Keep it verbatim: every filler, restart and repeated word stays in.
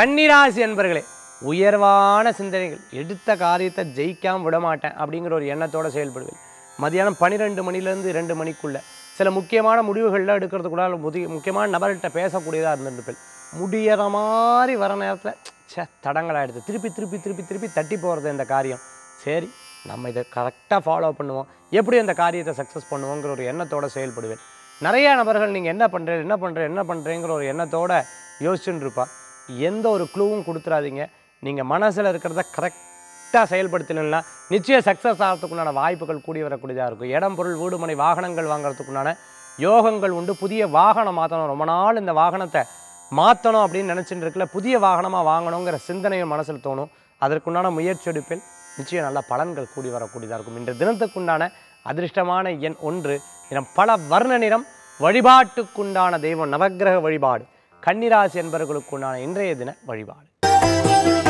கன்னிராசி அன்பர்களே உயர்வான சிந்தனைகள் எடுத்த காரியத்தை ஜெயிக்காம விட மாட்டேன் அப்படிங்கற ஒரு எண்ணத்தோட செயல்படுவீர்கள் மதியானம் பன்னிரண்டு மணில இருந்து இரண்டு மணிக்குள்ள சில முக்கியமான முடிவுகளை எடுக்கிறது கூட முக்கியமான நபர்கிட்ட பேசக்கூடியதா இருந்திருப்பீர்கள் முடியற மாதிரி வர நேரத்துல சே தடங்களா எடுத்து திருப்பி திருப்பி திருப்பி திருப்பி தட்டி போறது இந்த காரியம் சரி நம்ம இத கரெக்ட்டா ஃபாலோ பண்ணுவோம் எப்படி அந்த காரியத்தை சக்சஸ் பண்ணுவோம்ங்கற ஒரு எண்ணத்தோட செயல்படுவீர்கள் நிறைய நபர்கள் நீங்க என்ன பண்றீங்க என்ன பண்றீங்க என்ன பண்றீங்கங்கற ஒரு எண்ணத்தோட யோசிச்சிட்டு இருப்பா எந்த ஒரு க்ளூவும் கொடுத்துறாதீங்க நீங்க மனசுல இருக்குறத கரெக்ட்டா செயல்படுத்தினா நிச்சய சக்சஸ் ஆகிறதுக்குமான வாய்ப்புகள் கூடி வரக்கூடியதா இருக்கும் இடம் பொருள் வீடு மனை வாகனங்கள் வாங்குறதுக்குமான யோகங்கள் உண்டு புதிய வாகனம் மாத்தணும் ரொம்ப நாள் இந்த வாகனத்தை மாத்தணும் அப்படி நினைச்சிட்டு இருக்கல புதிய வாகனமா வாங்கணும்ங்கற சிந்தனையும் மனசுல தோணும் அதற்குமான முயற்சி எடுப்பில் நிச்சய நல்ல பலன்கள் கூடி வரக்கூடியதா இருக்கும் இந்த தினத்துக்குமான அதிர்ஷ்டமான எண் ஒன்று இனம் பல வர்ண நிறம் வழிபாட்டுக்குண்டான தெய்வம் நவக்கிரக வழிபாடு கன்னிராசி என்பவர்களுக்குண்டான இன்றைய தின வழிபாடு